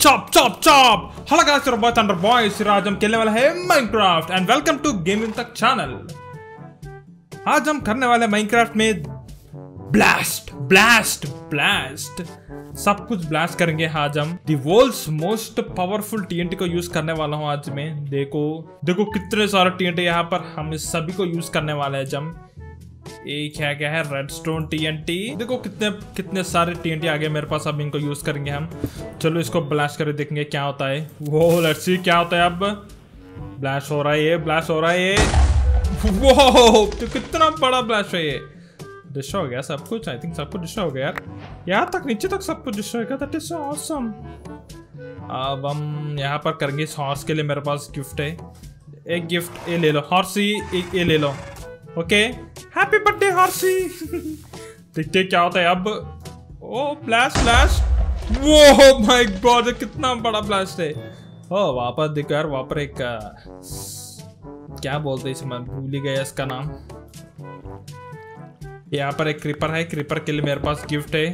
Chop chop chop. Hello guys, thunder boy आज हम खेलने वाले हैं Minecraft and welcome to gaming तक चैनल। आज हम करने वाले माइनक्राफ्ट में ब्लास्ट ब्लास्ट ब्लास्ट, सब कुछ ब्लास्ट करेंगे। आज हम the world's most powerful TNT को यूज करने वाला हूँ आज मैं। देखो देखो कितने सारे TNT यहाँ पर, हम इस सभी को यूज करने वाले हैं। जम एक है क्या है रेडस्टोन TNT। देखो कितने सारे TNT आ गए मेरे पास, अब इनको यूज करेंगे हम। चलो इसको ब्लास्ट करके देखेंगे क्या होता है। वो लेट्स सी क्या होता है। अब ब्लास्ट हो रहा है, ये ब्लास्ट हो रहा है, ये वो तो कितना बड़ा ब्लास्ट है। ये डिस्ट्रॉय हो गया सब कुछ, आई थिंक सब कुछ डिस्ट्रॉय हो गया यार, यहाँ तक नीचे तक सब कुछ डिस्ट्रॉय हो गया। That is awesome. अब हम यहाँ पर करेंगे इस हॉर्स के लिए, मेरे पास गिफ्ट है। एक गिफ्ट ये ले लो हॉर्सी, एक ये ले लो। Okay happy birthday horsey. देखते क्या होता है अब। ओ ब्लास्ट ब्लास्ट, वो माय गॉड कितना बड़ा ब्लास्ट है। ओ वापस देखो यार, वहां पर एक क्या बोलते हैं इसे, मैं भूल ही गया इसका नाम। यहाँ पर एक क्रीपर है, क्रीपर के लिए मेरे पास गिफ्ट है।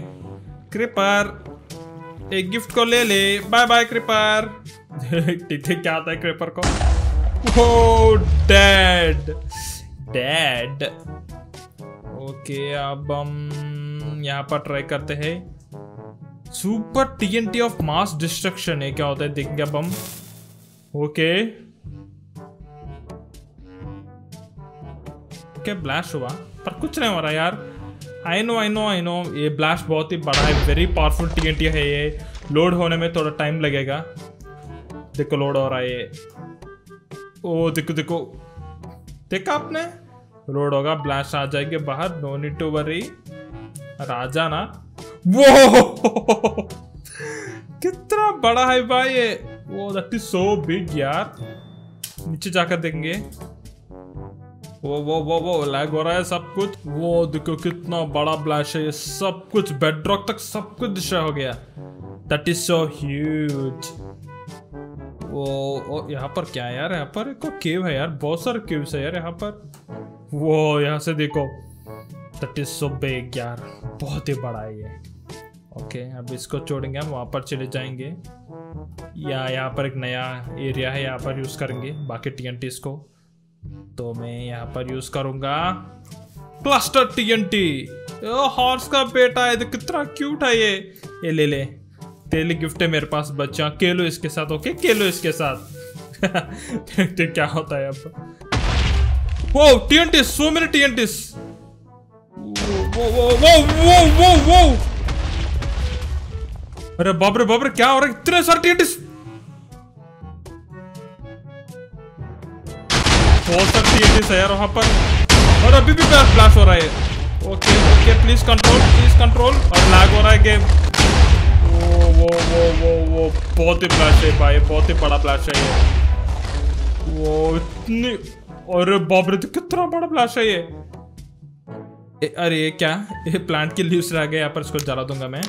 क्रीपर एक गिफ्ट को ले ले, बाय बाय क्रीपर। देखते क्या होता है क्रीपर को। ओ डेड डेड। ओके अब हम यहाँ पर ट्राई करते हैं super TNT of mass destruction है, क्या होता है देखेंगे अब हम। ओके ओके ब्लास्ट हुआ पर कुछ नहीं हो रहा यार। आई नो ये ब्लास्ट बहुत ही बड़ा है, वेरी पावरफुल TNT है ये। लोड होने में थोड़ा टाइम लगेगा। देखो लोड हो रहा है ये। ओ देखो देखो देखा आपने, रोड होगा ब्लास्ट आ जाएगी बाहर। नो नीड टू वरी राजा ना। वो कितना बड़ा है भाई ये। वो दैट इज सो बिग यार। नीचे जाकर देखेंगे। वो लैग हो रहा है सब कुछ। वो देखो कितना बड़ा ब्लास्ट है, सब कुछ बेडरॉक तक सब कुछ डिस्ट्रॉय हो गया। That is so huge. वो यहाँ पर क्या है यार, यहाँ पर एक केव है यार, बहुत सारे केव्स है यार यहाँ पर। वो यहाँ से देखो दैट इज सो बिग यार, बहुत ही बड़ा है ये। ओके अब इसको छोड़ेंगे हम, वहाँ पर चले जाएंगे। या यहाँ पर एक नया एरिया है, यहाँ पर यूज़ करेंगे बाकी TNTs को। तो मैं यहाँ पर यूज़ करूँगा क्लस्टर TNT। हॉर्स का बेटा है, कितना क्यूट है ये ले ले। तेली गिफ्ट है मेरे पास बच्चा, केलो इसके साथ। ओके केलो इसके साथ। देखते क्या होता है अब। वो TNT, सो मेनी TNT। वो अरे बाप रे क्या हो रहा है, इतने सारे TNT। बहुत सारे TNT है यार वहां पर, और अभी भी ब्लास्ट हो रहा है। Okay okay please control, please control. और लैग हो रहा है गेम। वो बहुत ही ब्लास्ट है भाई, बहुत ही बड़ा ब्लास्ट है ये। वो इतनी, अरे बाप रे कितना बड़ा ब्लास्ट है ये। अरे ये क्या, ये प्लांट के लीव्स रह गए यहाँ पर, इसको जला दूंगा मैं।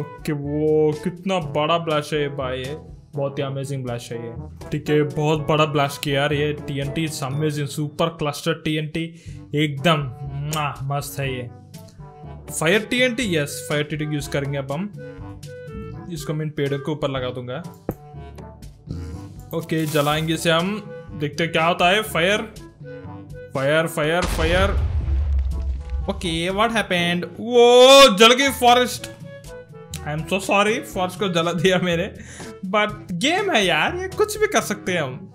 ओके वो कितना बड़ा ब्लास्ट है ये भाई, ये बहुत ही अमेजिंग ब्लास्ट है ये। ठीक है बहुत बड़ा ब्लास्ट किया यार ये TNT। It's amazing super cluster TNT, एकदम मस्त है ये। Fire TNT, yes fire TNT use करेंगे अब हम। इसको मैं इन पेड़ों के ऊपर लगा दूंगा। ओके जलाएंगे इसे हम, देखते क्या होता है। Fire fire fire fire. Okay what happened. वो जल गई forest. I am so sorry, forest को जला दिया मैंने, बट गेम है यार ये, कुछ भी कर सकते हैं हम।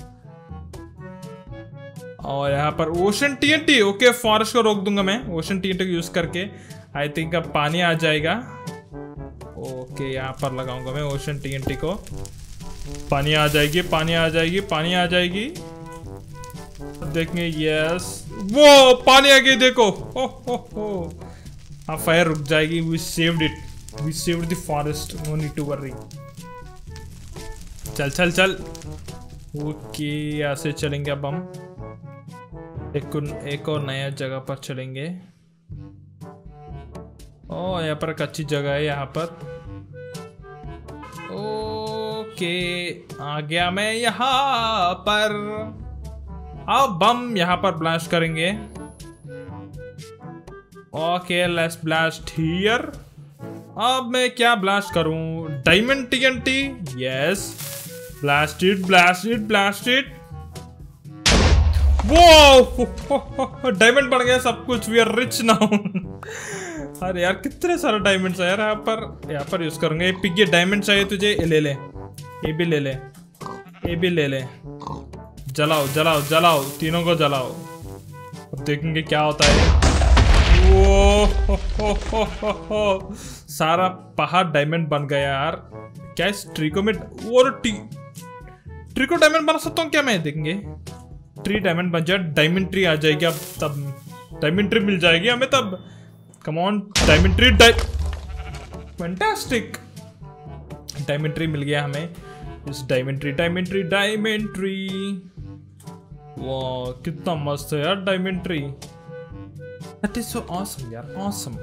और यहाँ पर ओशन TNT। ओके फॉरेस्ट को रोक दूंगा मैं ओशन TNT को यूज करके। आई थिंक अब पानी आ जाएगा। ओके यहाँ पर लगाऊंगा मैं ओशन TNT को। पानी आ जाएगी, पानी आ जाएगी, पानी आ जाएगी। देखेंगे यस वो पानी आ गई। देखो हो अब फायर रुक जाएगी। We saved it, we saved the forest, no need to worry. चल चल चल। ओके यहाँ से चलेंगे अब हम एक और नया जगह पर चलेंगे। ओ यहाँ पर एक अच्छी जगह है यहाँ पर। ओके आ गया मैं यहाँ पर। अब हम यहाँ पर ब्लास्ट करेंगे। Okay let's blast here. अब मैं क्या ब्लास्ट करूं? Diamond TNT, yes, blast it. वो डायमंड बढ़ गया सब कुछ, वी आर रिच नाउ। अरे यार कितने सारे डायमंड्स है यार यहाँ पर यूज करूंगा। पिग, ये डायमंड चाहिए तुझे, ले ले, ये भी ले ले, ये भी ले ले। जलाओ जलाओ जलाओ, तीनों को जलाओ, अब देखेंगे क्या होता है। वो हो। सारा पहाड़ डायमंड बन गया यार। क्या इस ट्रिको में और ट्रिको डायमंड बना सकता हूँ क्या मैं? देखेंगे, ट्री डायमंड बन जाए, डायमंड ट्री आ जाएगी अब, तब डायमंड ट्री मिल जाएगी हमें तब। Come on, diamond tree, fantastic, diamond tree मिल गया हमें। इस डायमंड ट्री वाह कितना मस्त है यार diamond tree. That is so awesome यार, awesome।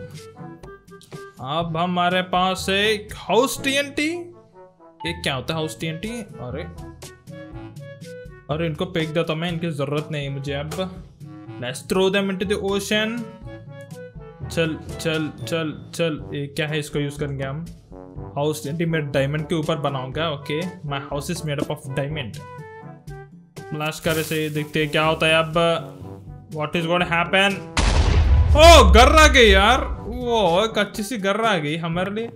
अब हमारे पास एक हाउस टीएनटी। ये क्या होता है हाउस टीएनटी? अरे इनको फेंक देता हूं मैं, इनकी जरूरत नहीं मुझे अब। Let's throw them into the ocean। चल चल चल चल, ये क्या है? इसको यूज करेंगे हम। हाउस टीएनटी मैं डायमंड के ऊपर बनाऊंगा। Okay, my house is made up of diamond. Blast करे से देखते हैं क्या होता है अब। What is going to happen? ओ गर्रा आ गई यार, वो एक अच्छी सी गर्रा आ गई हमारे लिए।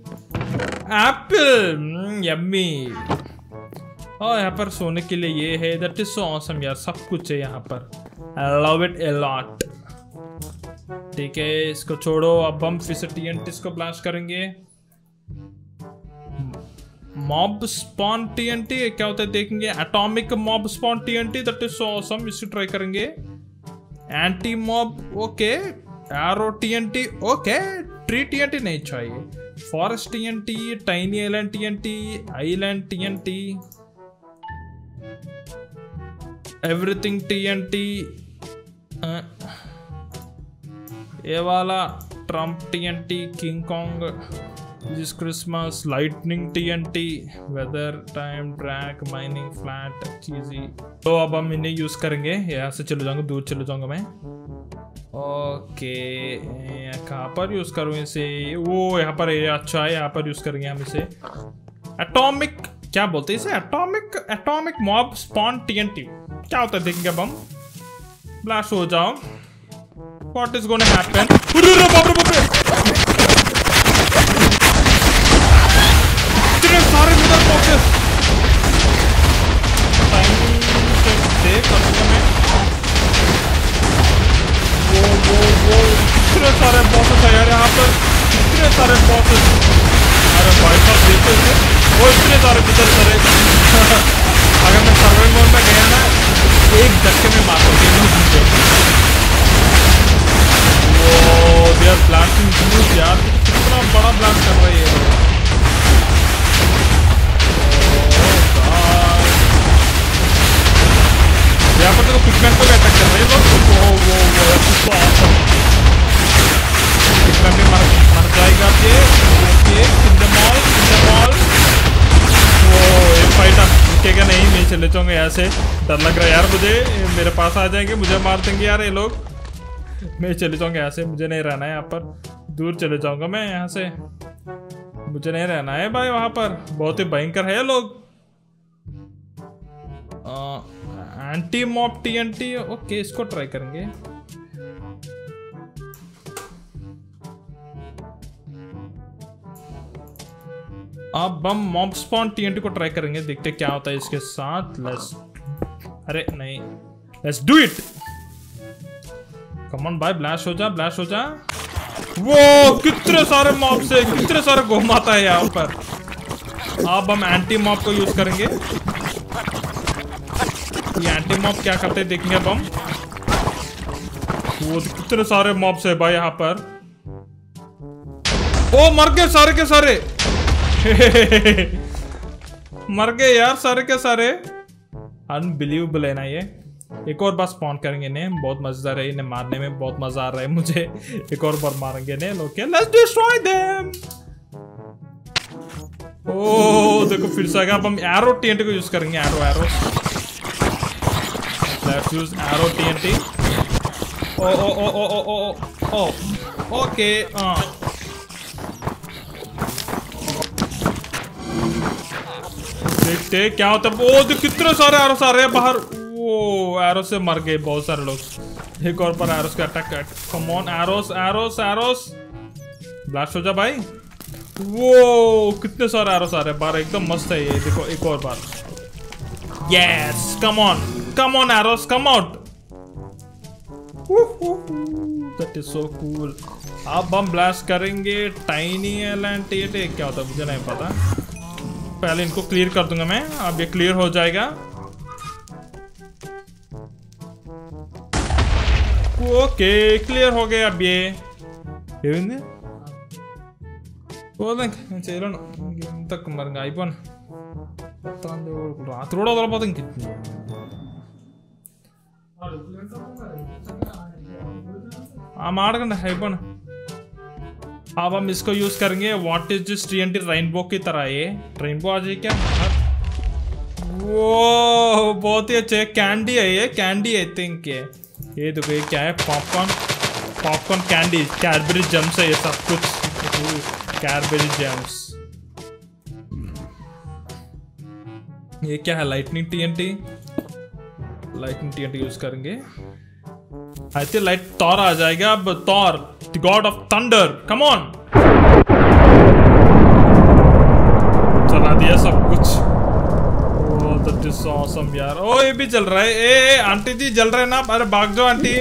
Apple, yummy. और यहाँ पर सोने के लिए ये है, दैट इज सो ऑसम यार, सब कुछ है यहाँ पर। I love it a lot. ठीक है, इसको छोड़ो। अब हम फिर से टीएनटी को ब्लास्ट करेंगे। मॉब स्पॉन टीएनटी क्या होता है देखेंगे। Atomic mob spawn TNT, that is so awesome, इसको ट्राई करेंगे। Anti mob, okay. Arrow TNT, okay. Tree TNT नहीं चाहिए। Forest TNT, tiny island TNT, island TNT, everything TNT, ये वाला Trump TNT, king Kong, this Christmas, lightning TNT, weather, time, track, mining, flat, cheesy. तो अब हम इन्हें use करेंगे। यहाँ से चले जाऊंगा, दूर चले जाऊंगा मैं। ओके, कहाँ पर यूज करूँ इसे? वो यहाँ पर, अच्छा है, यहाँ पर यूज करेंगे हम इसे। एटॉमिक, क्या बोलते हैं इसे? एटॉमिक मॉब स्पॉन टीएनटी क्या होता है देखेंगे अब हम। ब्लास्ट हो जाओ। What is gonna happen? इतने सारे मिनर बॉक्सेस। इतने सारे बॉसेस है यार यहाँ पर, इतने सारे बॉसेस। अरे भाई साहब देखो इसे, वो इतने सारे बितर सारे। अगर मैं सर्वाइवल मोड में गया ना, एक धक्के में मार सकती हूँ। वो दे आर ब्लास्टिंग न्यूज यार, कितना बड़ा ब्लास्ट कर रही है। यहाँ पर देखो पिकमैन को भी अटैक कर रहे हैं लोग। वो मर जाएगा ये। ओके, किंडमॉल। वो एक फाइट अब रुकेगा नहीं, मैं चले जाऊंगा यहाँ से। डर लग रहा है यार मुझे, मेरे पास आ जाएंगे, मुझे मार देंगे यार ये लोग। मैं चले जाऊंगा यहाँ से, मुझे नहीं रहना है यहाँ पर। दूर चले जाऊंगा मैं यहाँ से, मुझे नहीं रहना है भाई वहाँ पर। बहुत ही भयंकर है लोग। एंटी मॉब टीएनटी, ओके, इसको ट्राई करेंगे। अब हम मॉब स्पॉन टीएनटी को ट्राई करेंगे, देखते क्या होता है इसके साथ। अरे नहीं, let's do it. Come on भाई, ब्लास्ट हो जा, ब्लास्ट हो जा। वो कितने सारे मॉब से, कितने सारे घुमाता है यहाँ पर। अब हम एंटी मॉब को यूज करेंगे। ये एंटी मॉब क्या करते हैं देखेंगे अब हम। वो कितने सारे मॉब्स है भाई यहाँ पर। ओ मर गए सारे के सारे। मर गए यार सारे के सारे। अनबिलीवेबल है ना ये। एक और बार स्पॉन करेंगे इन्हें, बहुत मजेदार है, इन्हें मारने में बहुत मजा आ रहा है मुझे। एक और बार मारेंगे इन्हें लोग। Let's destroy them. ओह देखो फिर से। अब हम एरो टीएनटी को यूज करेंगे। Arrow let's use arrow TNT. Oh oh oh oh oh oh okay. देखते हैं क्या होता है। वो कितने सारे एरोस आ रहे हैं बाहर। वो एरोस से मर गए बहुत सारे लोग। एक और पर एरोस का attack. Come on arrows arrows arrows, blast हो जा भाई। वो कितने सारे एरोस आ रहे हैं बाहर, एकदम मस्त है ये। देखो एक और बार। Yes, come on come on arrows, come out. That is so cool. अब हम ब्लास्ट करेंगे टाइनी एलेंट। ये क्या होता है मुझे नहीं पता। पहले इनको क्लियर कर दूंगा मैं। अब ये क्लियर हो जाएगा। ओके, क्लियर हो गया। अब ये तक मर गया आईफोन। थोड़ा थोड़ा पता अब हम इसको यूज करेंगे। What is this? TNT rainbow की तरह ये रेनबो आ जाए क्या? वो बहुत ही अच्छे कैंडी है ये, कैंडी आई थिंक। ये देखो ये क्या है, popcorn, popcorn candy, Cadbury gems है ये सब कुछ। Cadbury gems. ये क्या है? Lightning TNT, lightning TNT use करेंगे। आई थिंक लाइट तौर आ जाएगा। अब Thor, the god of thunder, come on. चला दिया सब कुछ। ओह दैट इज ऑसम यार। ओ ये भी जल रहा है। ए आंटी जी जल रहे हैं ना। अरे भाग जाओ आंटी,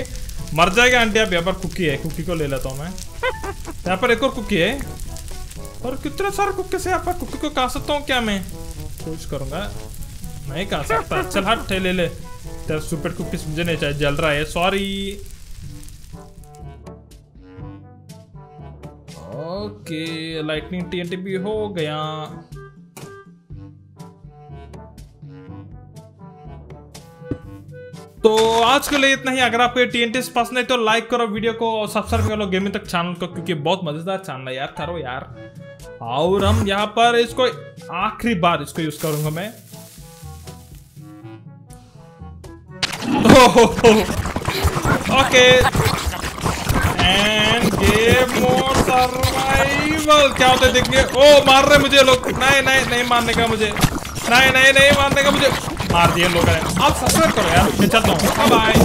मर जाएगा आंटी। अब यहाँ पर कुकी है, कुकी को ले लेता हूँ मैं। यहाँ पर एक और कुकी है। और कितने सारे कुकी से यहाँ पर कुकी को खा सकता हूँ क्या मैं? कुछ करूंगा नहीं खा सकता। चल हट, ले ले सुपर कुकीज, मुझे नहीं चाहिए। जल रहा है, सॉरी। ओके, लाइटनिंग TNT भी हो गया। तो आज के लिए इतना ही। अगर आपको TNT पसंद है तो लाइक करो वीडियो को और सब्सक्राइब कर लो गेमिंग तक चैनल को, क्योंकि बहुत मजेदार चैनल है यार। करो यार। और हम यहाँ पर इसको आखिरी बार इसको यूज करूंगा मैं। Okay. And game mode survival. क्या होता है देखेंगे। ओ मार रहे मुझे लोग। नहीं नहीं नहीं मारने का मुझे, नहीं नहीं नहीं मारने का मुझे। मार दिए लोग। आप सब्सक्राइब करो यार, मैं चलता हूँ। बाय।